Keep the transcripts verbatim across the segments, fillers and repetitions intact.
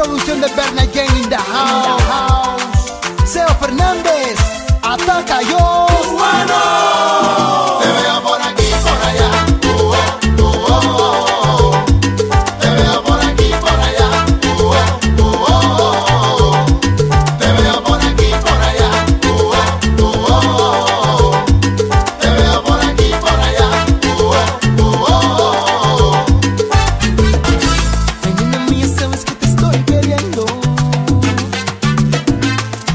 producción de Berna in the house. Seo Fernández, ataca yo. Te veo por aquí, por allá. Oh, oh, oh, oh. Te veo por aquí, por allá. Oh, oh, oh, oh. Te veo por aquí, por allá. Oh, oh, oh, oh. Te veo por aquí, por allá. Oh, oh, oh, oh. Ay, nena mía, sabes que te estoy queriendo.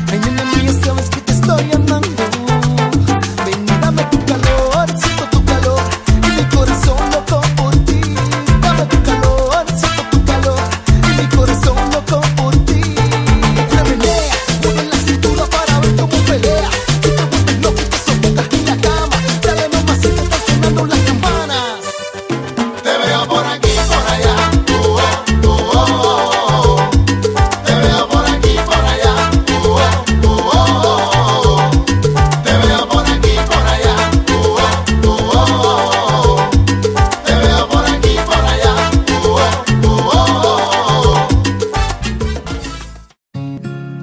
Ay, nena mía, sabes que te estoy amando.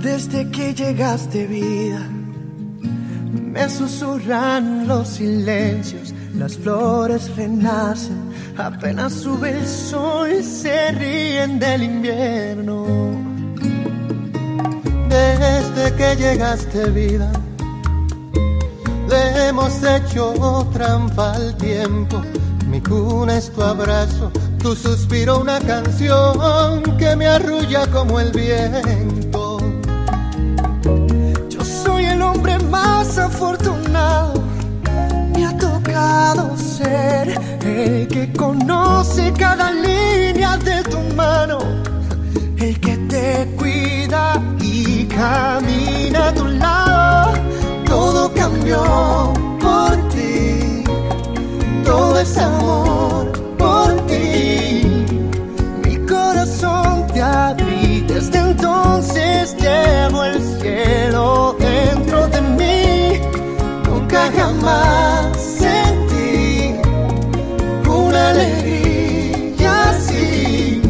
Desde que llegaste, vida, me susurran los silencios, las flores renacen, apenas sube el sol, se ríen del invierno. Desde que llegaste, vida, le hemos hecho trampa al tiempo. Mi cuna es tu abrazo, tu suspiro, una canción que me arrulla como el viento. Más afortunado me ha tocado ser el que conoce cada línea de tu mano, el que te cuida y camina a tu lado. Todo cambió por ti, todo es amor por ti. Mi corazón te abrí, desde entonces llevo el cielo dentro de mí. Nunca jamás sentí una alegría así.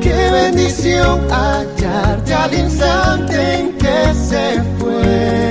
Qué bendición hallarte al instante en que se fue.